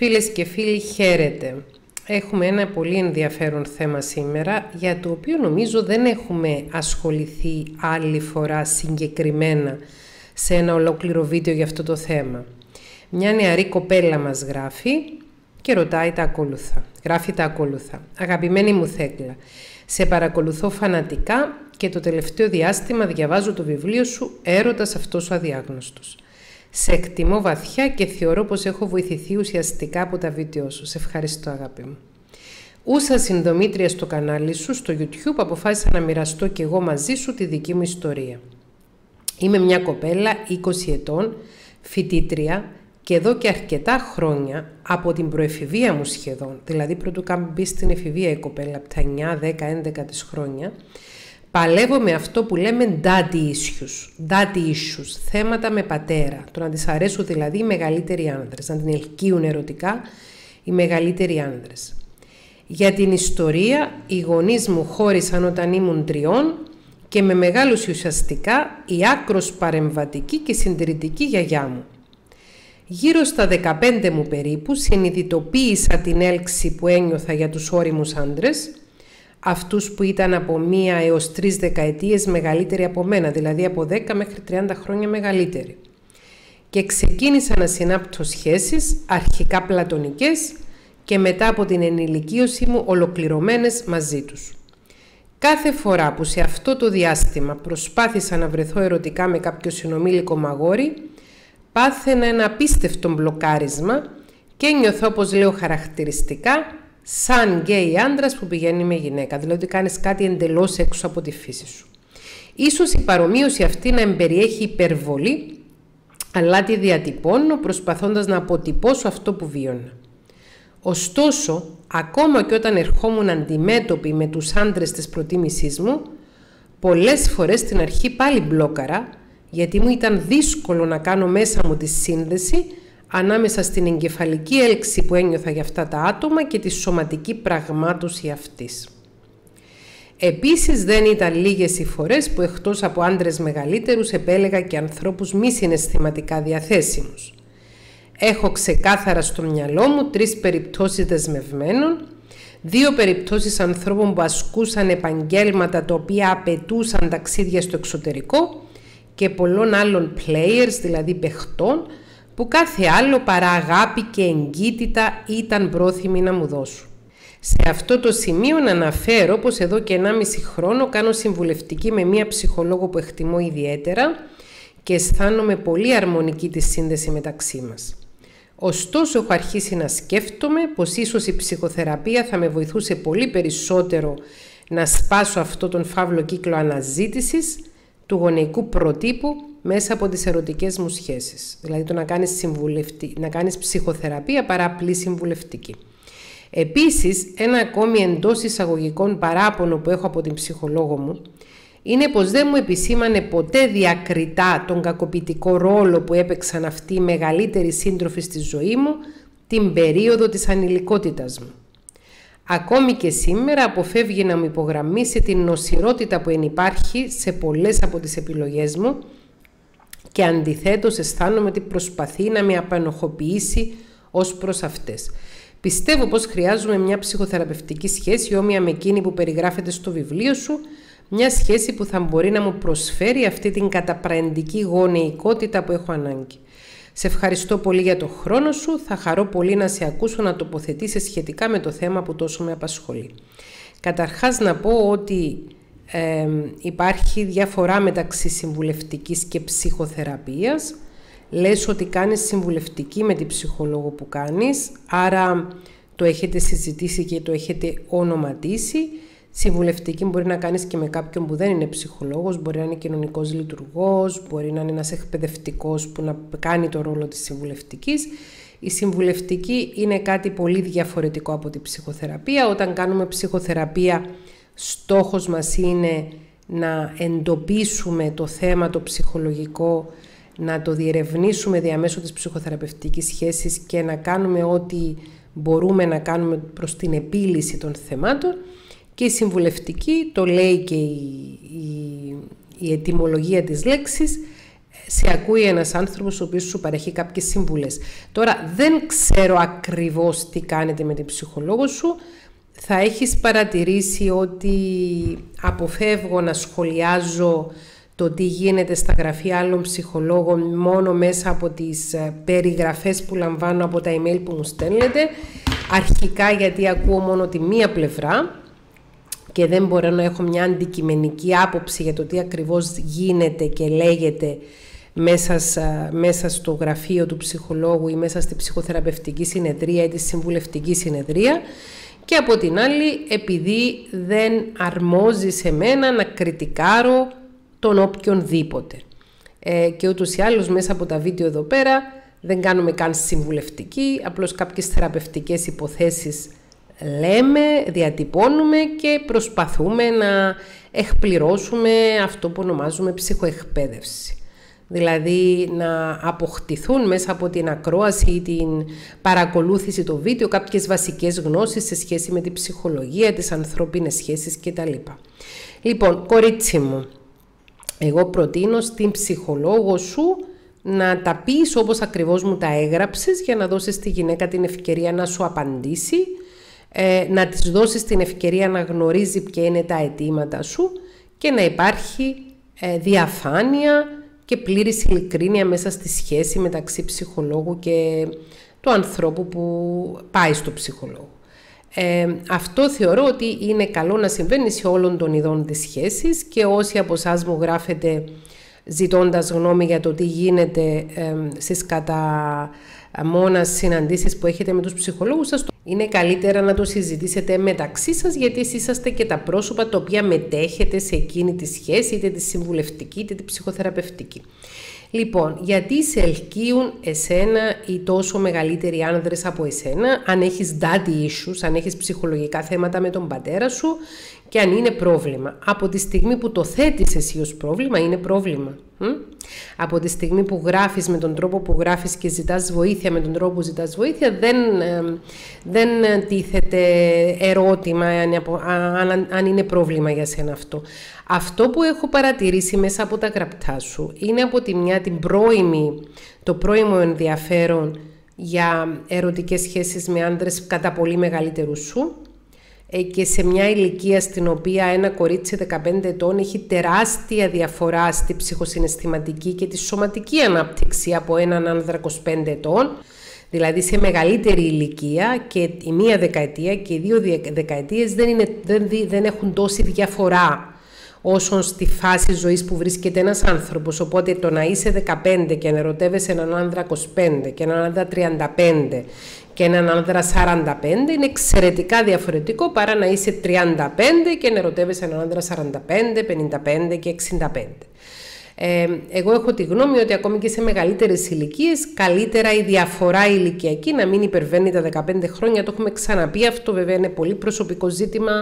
Φίλες και φίλοι, χαίρετε. Έχουμε ένα πολύ ενδιαφέρον θέμα σήμερα, για το οποίο νομίζω δεν έχουμε ασχοληθεί άλλη φορά συγκεκριμένα σε ένα ολόκληρο βίντεο για αυτό το θέμα. Μια νεαρή κοπέλα μας γράφει και ρωτάει τα ακόλουθα. Γράφει τα ακόλουθα. Αγαπημένη μου Θέκλα, σε παρακολουθώ φανατικά και το τελευταίο διάστημα διαβάζω το βιβλίο σου «Έρωτας αυτός ο αδιάγνωστος». Σε εκτιμώ βαθιά και θεωρώ πως έχω βοηθηθεί ουσιαστικά από τα βίντεο σου. Σε ευχαριστώ, αγάπη μου. Ούσα συνδομήτρια στο κανάλι σου, στο YouTube, αποφάσισα να μοιραστώ και εγώ μαζί σου τη δική μου ιστορία. Είμαι μια κοπέλα 20 ετών, φοιτήτρια και εδώ και αρκετά χρόνια, από την προεφηβεία μου σχεδόν, δηλαδή πρωτού μπει στην εφηβεία η κοπέλα, από τα 9, 10, 11 της χρόνια, παλεύω με αυτό που λέμε daddy issues, θέματα με πατέρα. Το να της αρέσουν δηλαδή οι μεγαλύτεροι άνδρες, να την ελκύουν ερωτικά οι μεγαλύτεροι άνδρες. Για την ιστορία, οι γονείς μου χώρισαν όταν ήμουν 3 και με μεγάλωσε ουσιαστικά η άκρος παρεμβατική και συντηρητική γιαγιά μου. Γύρω στα 15 μου περίπου συνειδητοποίησα την έλξη που ένιωθα για τους ώριμους άνδρες, αυτούς που ήταν από 1 έως 3 δεκαετίες μεγαλύτεροι από μένα, δηλαδή από 10 μέχρι 30 χρόνια μεγαλύτεροι. Και ξεκίνησα να συνάπτω σχέσεις, αρχικά πλατωνικές και μετά από την ενηλικίωση μου ολοκληρωμένες μαζί τους. Κάθε φορά που σε αυτό το διάστημα προσπάθησα να βρεθώ ερωτικά με κάποιο συνομήλικο μαγόρι, πάθαινα ένα απίστευτο μπλοκάρισμα και νιώθω, όπως λέω χαρακτηριστικά, σαν γκέι άντρας που πηγαίνει με γυναίκα, δηλαδή ότι κάνεις κάτι εντελώς έξω από τη φύση σου. Ίσως η παρομοίωση αυτή να εμπεριέχει υπερβολή, αλλά τη διατυπώνω προσπαθώντας να αποτυπώσω αυτό που βίωνα. Ωστόσο, ακόμα και όταν ερχόμουν αντιμέτωποι με τους άντρες της προτίμησής μου, πολλές φορές στην αρχή πάλι μπλόκαρα, γιατί μου ήταν δύσκολο να κάνω μέσα μου τη σύνδεση ανάμεσα στην εγκεφαλική έλξη που ένιωθα για αυτά τα άτομα και τη σωματική πραγμάτωση αυτής. Επίσης, δεν ήταν λίγες οι φορές που εκτός από άντρες μεγαλύτερους επέλεγα και ανθρώπους μη συναισθηματικά διαθέσιμους. Έχω ξεκάθαρα στο μυαλό μου 3 περιπτώσεις δεσμευμένων, 2 περιπτώσεις ανθρώπων που ασκούσαν επαγγέλματα τα οποία απαιτούσαν ταξίδια στο εξωτερικό και πολλών άλλων players, δηλαδή παιχτών, που κάθε άλλο παρά αγάπη και εγκύτητα ήταν πρόθυμοι να μου δώσουν. Σε αυτό το σημείο να αναφέρω πως εδώ και 1,5 χρόνο κάνω συμβουλευτική με μία ψυχολόγο που εκτιμώ ιδιαίτερα και αισθάνομαι πολύ αρμονική τη σύνδεση μεταξύ μας. Ωστόσο, έχω αρχίσει να σκέφτομαι πως ίσως η ψυχοθεραπεία θα με βοηθούσε πολύ περισσότερο να σπάσω αυτό τον φαύλο κύκλο αναζήτησης του γονεϊκού προτύπου μέσα από τις ερωτικές μου σχέσεις. Δηλαδή το να κάνεις ψυχοθεραπεία παρά απλή συμβουλευτική. Επίσης, ένα ακόμη εντός εισαγωγικών παράπονο που έχω από την ψυχολόγο μου είναι πως δεν μου επισήμανε ποτέ διακριτά τον κακοποιητικό ρόλο που έπαιξαν αυτοί οι μεγαλύτεροι σύντροφοι στη ζωή μου την περίοδο της ανηλικότητας μου. Ακόμη και σήμερα αποφεύγει να μου υπογραμμίσει την νοσηρότητα που ενυπάρχει σε πολλές από τις επιλογές μου και αντιθέτως αισθάνομαι ότι προσπαθεί να με απανοχοποιήσει ως προς αυτές. Πιστεύω πως χρειάζομαι μια ψυχοθεραπευτική σχέση όμοια με εκείνη που περιγράφεται στο βιβλίο σου, μια σχέση που θα μπορεί να μου προσφέρει αυτή την καταπραγματική γονεϊκότητα που έχω ανάγκη. Σε ευχαριστώ πολύ για τον χρόνο σου, θα χαρώ πολύ να σε ακούσω να τοποθετήσεις σχετικά με το θέμα που τόσο με απασχολεί. Καταρχάς να πω ότι υπάρχει διαφορά μεταξύ συμβουλευτικής και ψυχοθεραπείας. Λες ότι κάνεις συμβουλευτική με την ψυχολόγο που κάνεις, άρα το έχετε συζητήσει και το έχετε ονοματίσει. Συμβουλευτική μπορεί να κάνεις και με κάποιον που δεν είναι ψυχολόγος, μπορεί να είναι κοινωνικός λειτουργός, μπορεί να είναι ένας εκπαιδευτικός που να κάνει το ρόλο της συμβουλευτικής. Η συμβουλευτική είναι κάτι πολύ διαφορετικό από την ψυχοθεραπεία. Όταν κάνουμε ψυχοθεραπεία, στόχος μας είναι να εντοπίσουμε το θέμα το ψυχολογικό, να το διερευνήσουμε διαμέσου της ψυχοθεραπευτικής σχέσης και να κάνουμε ό,τι μπορούμε να κάνουμε προς την επίλυση των θεμάτων. Και η συμβουλευτική, το λέει και η ετυμολογία της λέξης, σε ακούει ένας άνθρωπος ο οποίος σου παρέχει κάποιες συμβουλές. Τώρα δεν ξέρω ακριβώς τι κάνετε με την ψυχολόγο σου. Θα έχεις παρατηρήσει ότι αποφεύγω να σχολιάζω το τι γίνεται στα γραφεία άλλων ψυχολόγων μόνο μέσα από τις περιγραφές που λαμβάνω από τα email που μου στέλνετε. Αρχικά γιατί ακούω μόνο τη μία πλευρά και δεν μπορώ να έχω μια αντικειμενική άποψη για το τι ακριβώς γίνεται και λέγεται μέσα στο γραφείο του ψυχολόγου ή μέσα στη ψυχοθεραπευτική συνεδρία ή τη συμβουλευτική συνεδρία. Και από την άλλη, επειδή δεν αρμόζει σε μένα να κριτικάρω τον οποιονδήποτε. Και ούτως ή άλλως μέσα από τα βίντεο εδώ πέρα δεν κάνουμε καν συμβουλευτική, απλώς κάποιες θεραπευτικές υποθέσεις λέμε, διατυπώνουμε και προσπαθούμε να εκπληρώσουμε αυτό που ονομάζουμε ψυχοεκπαίδευση. Δηλαδή να αποκτηθούν μέσα από την ακρόαση ή την παρακολούθηση του βίντεο κάποιες βασικές γνώσεις σε σχέση με την ψυχολογία, τις ανθρώπινες σχέσεις κτλ. Λοιπόν, κορίτσι μου, εγώ προτείνω στην ψυχολόγο σου να τα πεις όπως ακριβώς μου τα έγραψες για να δώσεις τη γυναίκα την ευκαιρία να σου απαντήσει, να της δώσεις την ευκαιρία να γνωρίζει ποια είναι τα αιτήματα σου και να υπάρχει διαφάνεια και πλήρης ειλικρίνεια μέσα στη σχέση μεταξύ ψυχολόγου και του ανθρώπου που πάει στο ψυχολόγο. Αυτό θεωρώ ότι είναι καλό να συμβαίνει σε όλων των ειδών της σχέσης και όσοι από εσάς μου γράφετε ζητώντας γνώμη για το τι γίνεται στις κατά μόνας συναντήσεις που έχετε με τους ψυχολόγους σας, είναι καλύτερα να το συζητήσετε μεταξύ σας, γιατί εσείς είσαστε και τα πρόσωπα τα οποία μετέχετε σε εκείνη τη σχέση, είτε τη συμβουλευτική είτε τη ψυχοθεραπευτική. Λοιπόν, γιατί σε ελκύουν εσένα οι τόσο μεγαλύτεροι άνδρες από εσένα, αν έχεις daddy issues, αν έχεις ψυχολογικά θέματα με τον πατέρα σου και αν είναι πρόβλημα. Από τη στιγμή που το θέτεις εσύ ως πρόβλημα, είναι πρόβλημα. Από τη στιγμή που γράφεις με τον τρόπο που γράφεις και ζητάς βοήθεια με τον τρόπο που ζητάς βοήθεια, δεν τίθεται ερώτημα αν είναι πρόβλημα για σένα αυτό. Αυτό που έχω παρατηρήσει μέσα από τα γραπτά σου είναι από τη μια το πρώιμο ενδιαφέρον για ερωτικές σχέσεις με άντρες κατά πολύ μεγαλύτερου σου, και σε μια ηλικία στην οποία ένα κορίτσι 15 ετών έχει τεράστια διαφορά στη ψυχοσυναισθηματική και τη σωματική ανάπτυξη από έναν άνδρα 25 ετών, δηλαδή σε μεγαλύτερη ηλικία, και η μία δεκαετία και οι δύο δεκαετίες δεν έχουν τόση διαφορά όσον στη φάση ζωής που βρίσκεται ένας άνθρωπος. Οπότε το να είσαι 15 και να ερωτεύεσαι έναν άνδρα 25 και έναν άνδρα 35 και έναν άνδρα 45 είναι εξαιρετικά διαφορετικό παρά να είσαι 35 και να ερωτεύεσαι έναν άνδρα 45, 55 και 65. Εγώ έχω τη γνώμη ότι ακόμη και σε μεγαλύτερες ηλικίες καλύτερα η διαφορά ηλικιακή να μην υπερβαίνει τα 15 χρόνια. Το έχουμε ξαναπεί αυτό, βέβαια είναι πολύ προσωπικό ζήτημα.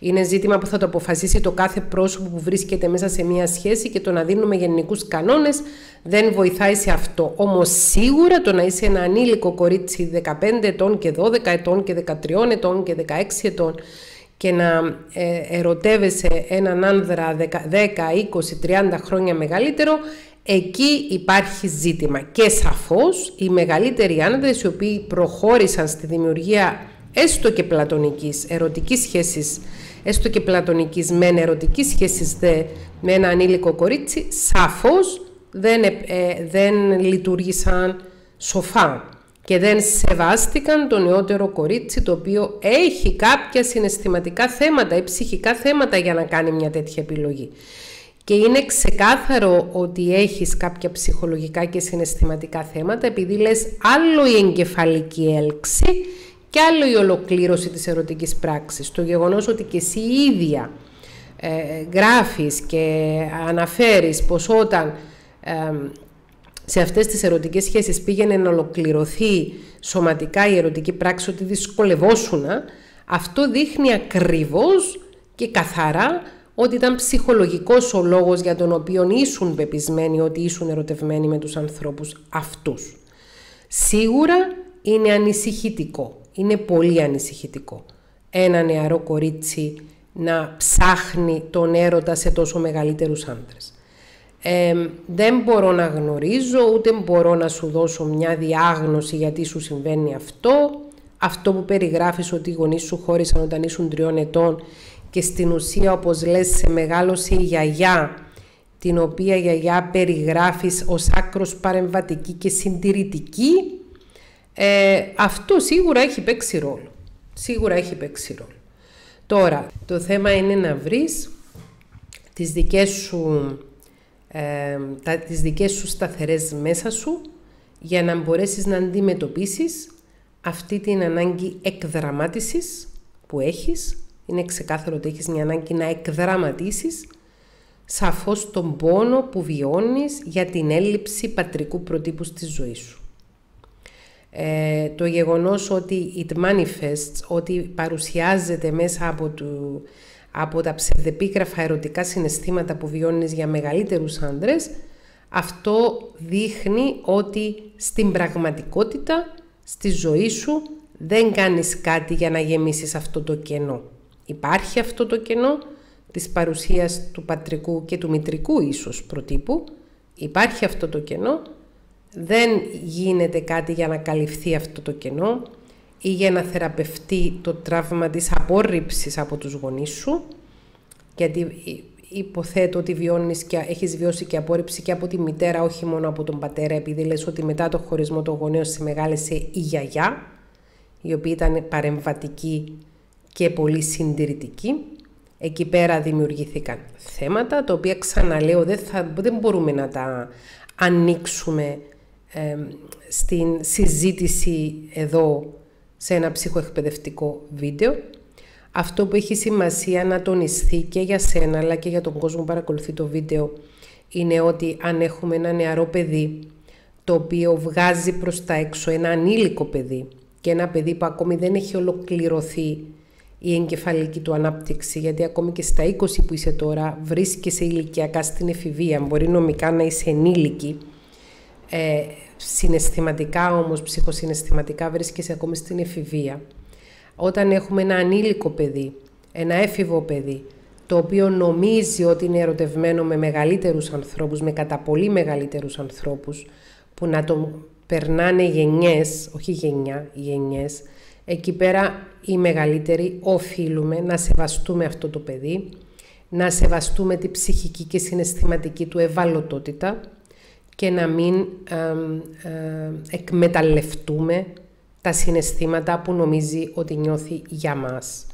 Είναι ζήτημα που θα το αποφασίσει το κάθε πρόσωπο που βρίσκεται μέσα σε μία σχέση και το να δίνουμε γενικούς κανόνες δεν βοηθάει σε αυτό. Όμως σίγουρα το να είσαι ένα ανήλικο κορίτσι 15 ετών και 12 ετών και 13 ετών και 16 ετών και να ερωτεύεσαι έναν άνδρα 10, 20, 30 χρόνια μεγαλύτερο, εκεί υπάρχει ζήτημα. Και σαφώς οι μεγαλύτεροι άνδρες οι οποίοι προχώρησαν στη δημιουργία έστω και πλατωνικής ερωτικής σχέσης, έστω και πλατωνικής μεν ερωτικής σχέσης δε με ένα ανήλικο κορίτσι, σαφώς δεν λειτουργήσαν σοφά και δεν σεβάστηκαν το νεότερο κορίτσι, το οποίο έχει κάποια συναισθηματικά θέματα ή ψυχικά θέματα για να κάνει μια τέτοια επιλογή. Και είναι ξεκάθαρο ότι έχεις κάποια ψυχολογικά και συναισθηματικά θέματα, επειδή λες άλλο η εγκεφαλική έλξη και άλλο η ολοκλήρωση της ερωτικής πράξης. Το γεγονός ότι και εσύ ίδια γράφεις και αναφέρεις πως όταν σε αυτές τις ερωτικές σχέσεις πήγαινε να ολοκληρωθεί σωματικά η ερωτική πράξη, ότι δυσκολευόσουνα, αυτό δείχνει ακριβώς και καθαρά ότι ήταν ψυχολογικός ο λόγος για τον οποίο ήσουν πεπισμένοι ότι ήσουν ερωτευμένοι με τους ανθρώπους αυτούς. Σίγουρα είναι ανησυχητικό. Είναι πολύ ανησυχητικό ένα νεαρό κορίτσι να ψάχνει τον έρωτα σε τόσο μεγαλύτερους άνδρες. Δεν μπορώ να γνωρίζω, ούτε μπορώ να σου δώσω μια διάγνωση γιατί σου συμβαίνει αυτό. Αυτό που περιγράφεις ότι οι γονείς σου χώρισαν όταν ήσουν 3 ετών και στην ουσία, όπως λες, σε μεγάλωσε η γιαγιά, την οποία γιαγιά περιγράφεις ως άκρως παρεμβατική και συντηρητική, αυτό σίγουρα έχει παίξει ρόλο. Σίγουρα έχει παίξει ρόλο. Τώρα, το θέμα είναι να βρεις τις δικές σου, σταθερές μέσα σου για να μπορέσεις να αντιμετωπίσεις αυτή την ανάγκη εκδραμάτισης που έχεις. Είναι ξεκάθαρο ότι έχεις μια ανάγκη να εκδραματίσεις σαφώς τον πόνο που βιώνεις για την έλλειψη πατρικού προτύπου στη ζωή σου. Το γεγονός ότι it manifests, ότι παρουσιάζεται μέσα από τα ψευδεπίγραφα ερωτικά συναισθήματα που βιώνεις για μεγαλύτερους άντρες, αυτό δείχνει ότι στην πραγματικότητα, στη ζωή σου, δεν κάνεις κάτι για να γεμίσεις αυτό το κενό. Υπάρχει αυτό το κενό της παρουσίας του πατρικού και του μητρικού ίσως προτύπου. Υπάρχει αυτό το κενό. Δεν γίνεται κάτι για να καλυφθεί αυτό το κενό ή για να θεραπευτεί το τραύμα της απόρριψης από τους γονείς σου, γιατί υποθέτω ότι βιώνεις και έχεις βιώσει και απόρριψη και από τη μητέρα, όχι μόνο από τον πατέρα, επειδή λες ότι μετά το χωρισμό των γονέων σε μεγάλεσε η γιαγιά, η οποία ήταν παρεμβατική και πολύ συντηρητική. Εκεί πέρα δημιουργήθηκαν θέματα, τα οποία, ξαναλέω, δεν μπορούμε να τα ανοίξουμε στην συζήτηση εδώ σε ένα ψυχοεκπαιδευτικό βίντεο. Αυτό που έχει σημασία να τονιστεί και για σένα αλλά και για τον κόσμο που παρακολουθεί το βίντεο είναι ότι αν έχουμε ένα νεαρό παιδί το οποίο βγάζει προς τα έξω ένα ανήλικο παιδί και ένα παιδί που ακόμη δεν έχει ολοκληρωθεί η εγκεφαλική του ανάπτυξη, γιατί ακόμη και στα 20 που είσαι τώρα βρίσκεσαι ηλικιακά στην εφηβεία, μπορεί νομικά να είσαι ενήλικη, συναισθηματικά όμως, ψυχοσυναισθηματικά βρίσκεσαι ακόμη στην εφηβεία. Όταν έχουμε ένα ανήλικο παιδί, ένα έφηβο παιδί, το οποίο νομίζει ότι είναι ερωτευμένο με μεγαλύτερους ανθρώπους, με κατά πολύ μεγαλύτερους ανθρώπους, που να τον περνάνε γενιές, όχι γενιά, γενιές, εκεί πέρα οι μεγαλύτεροι οφείλουμε να σεβαστούμε αυτό το παιδί, να σεβαστούμε τη ψυχική και συναισθηματική του ευαλωτότητα και να μην εκμεταλλευτούμε τα συναισθήματα που νομίζει ότι νιώθει για μας.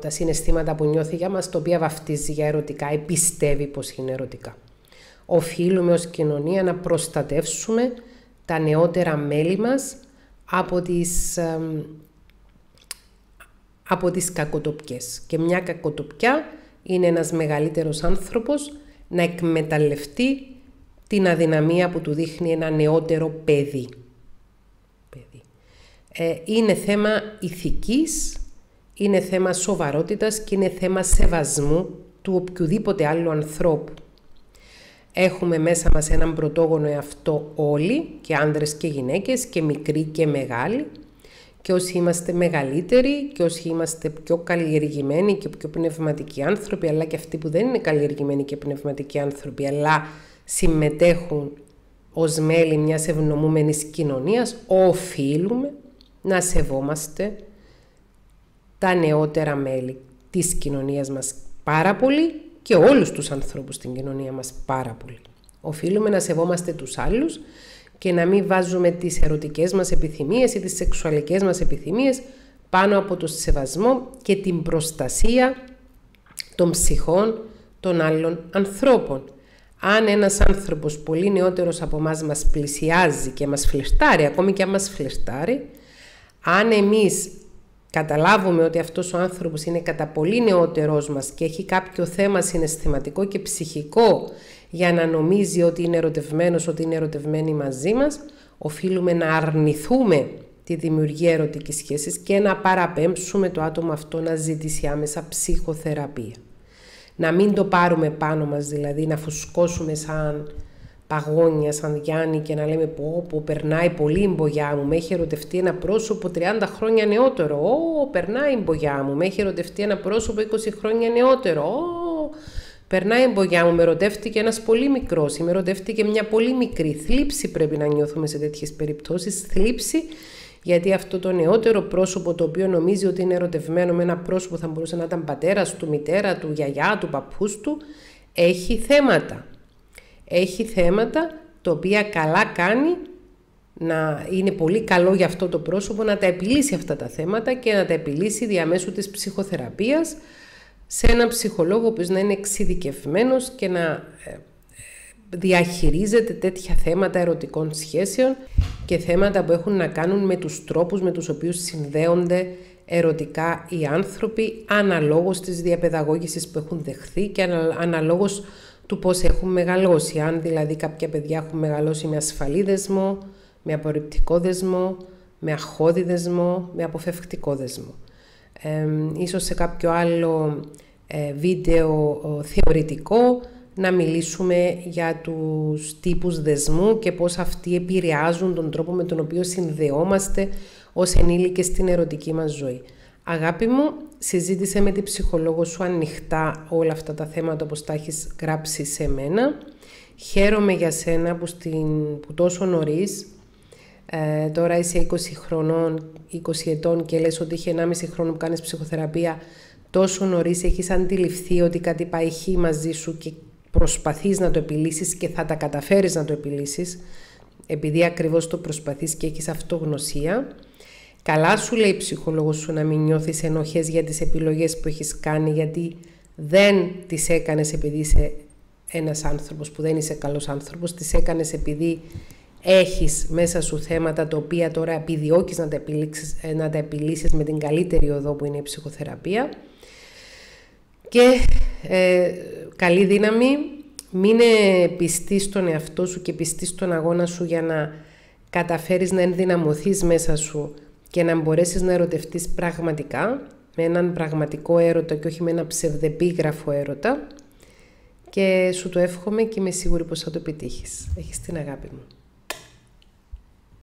Τα συναισθήματα που νιώθει για μας, τα οποία βαφτίζει για ερωτικά ή πιστεύει πως είναι ερωτικά. Οφείλουμε ως κοινωνία να προστατεύσουμε τα νεότερα μέλη μας από τις κακοτοπιές. Και μια κακοτοπιά είναι ένας μεγαλύτερος άνθρωπος να εκμεταλλευτεί την αδυναμία που του δείχνει ένα νεότερο παιδί. Είναι θέμα ηθικής, είναι θέμα σοβαρότητας και είναι θέμα σεβασμού του οποιοδήποτε άλλου ανθρώπου. Έχουμε μέσα μας έναν πρωτόγονο εαυτό όλοι, και άνδρες και γυναίκες, και μικροί και μεγάλοι. Και όσοι είμαστε μεγαλύτεροι και όσοι είμαστε πιο καλλιεργημένοι και πιο πνευματικοί άνθρωποι, αλλά και αυτοί που δεν είναι καλλιεργημένοι και πνευματικοί άνθρωποι, αλλά συμμετέχουν ως μέλη μιας ευνομούμενης κοινωνίας, οφείλουμε να σεβόμαστε τα νεότερα μέλη της κοινωνίας μας πάρα πολύ και όλους τους ανθρώπους στην κοινωνία μας πάρα πολύ. Οφείλουμε να σεβόμαστε τους άλλους και να μην βάζουμε τις ερωτικές μας επιθυμίες ή τις σεξουαλικές μας επιθυμίες πάνω από το σεβασμό και την προστασία των ψυχών των άλλων ανθρώπων. Αν ένας άνθρωπος πολύ νεότερος από εμάς μας πλησιάζει και μας φλερτάρει, ακόμη και αν μας φλερτάρει, αν εμείς καταλάβουμε ότι αυτός ο άνθρωπος είναι κατά πολύ νεότερός μας και έχει κάποιο θέμα συναισθηματικό και ψυχικό για να νομίζει ότι είναι ερωτευμένος, ότι είναι ερωτευμένη μαζί μας, οφείλουμε να αρνηθούμε τη δημιουργία ερωτικής σχέσης και να παραπέμψουμε το άτομο αυτό να ζητήσει άμεσα ψυχοθεραπεία. Να μην το πάρουμε πάνω μας, δηλαδή να φουσκώσουμε σαν παγόνια, σαν Γιάννη και να λέμε πω περνάει πολύ η μπογιά μου, με έχει ερωτευτεί ένα πρόσωπο 30 χρόνια νεότερο, περνάει η μπογιά μου, με έχει ερωτευτεί ένα πρόσωπο 20 χρόνια νεότερο, Περνάει η εμπογιά μου, με ρωτεύτηκε ένας πολύ μικρός, με ρωτεύτηκε μια πολύ μικρή. Θλίψη πρέπει να νιώθουμε σε τέτοιες περιπτώσεις, θλίψη, γιατί αυτό το νεότερο πρόσωπο το οποίο νομίζει ότι είναι ερωτευμένο με ένα πρόσωπο θα μπορούσε να ήταν πατέρας του, μητέρα του, γιαγιά του, παππούς του, έχει θέματα. Έχει θέματα τα οποία καλά κάνει, να είναι πολύ καλό για αυτό το πρόσωπο να τα επιλύσει αυτά τα θέματα και να τα επιλύσει διαμέσου της ψυχοθεραπείας σε έναν ψυχολόγο που να είναι εξειδικευμένος και να διαχειρίζεται τέτοια θέματα ερωτικών σχέσεων και θέματα που έχουν να κάνουν με τους τρόπους με τους οποίους συνδέονται ερωτικά οι άνθρωποι αναλόγως της διαπαιδαγώγησης που έχουν δεχθεί και αναλόγως του πώς έχουν μεγαλώσει. Αν δηλαδή κάποια παιδιά έχουν μεγαλώσει με ασφαλή δεσμό, με απορριπτικό δεσμό, με αχώδη δεσμό, με αποφευκτικό δεσμό. Ίσως σε κάποιο άλλο βίντεο θεωρητικό να μιλήσουμε για τους τύπους δεσμού και πώς αυτοί επηρεάζουν τον τρόπο με τον οποίο συνδεόμαστε ως ενήλικες στην ερωτική μας ζωή. Αγάπη μου, συζήτησε με την ψυχολόγο σου ανοιχτά όλα αυτά τα θέματα όπως τα έχεις γράψει σε μένα. Χαίρομαι για σένα που τόσο νωρίς, τώρα είσαι 20 ετών και λες ότι είχε 1,5 χρόνο που κάνεις ψυχοθεραπεία, τόσο νωρίς έχεις αντιληφθεί ότι κάτι πάει χει μαζί σου και προσπαθείς να το επιλύσεις και θα τα καταφέρεις να το επιλύσεις, επειδή ακριβώς το προσπαθείς και έχεις αυτογνωσία. Καλά σου λέει η ψυχολόγος σου να μην νιώθεις ενοχές για τις επιλογές που έχεις κάνει, γιατί δεν τις έκανες επειδή είσαι ένας άνθρωπος που δεν είσαι καλός άνθρωπος, τις έκανες επειδή έχεις μέσα σου θέματα τα οποία τώρα επιδιώκεις να τα επιλύσεις με την καλύτερη οδό που είναι η ψυχοθεραπεία. Και καλή δύναμη, μείνε πιστή στον εαυτό σου και πιστή στον αγώνα σου για να καταφέρεις να ενδυναμωθείς μέσα σου και να μπορέσεις να ερωτευτείς πραγματικά, με έναν πραγματικό έρωτα και όχι με ένα ψευδεπίγραφο έρωτα. Και σου το εύχομαι και είμαι σίγουρη πως θα το επιτύχεις. Έχεις την αγάπη μου.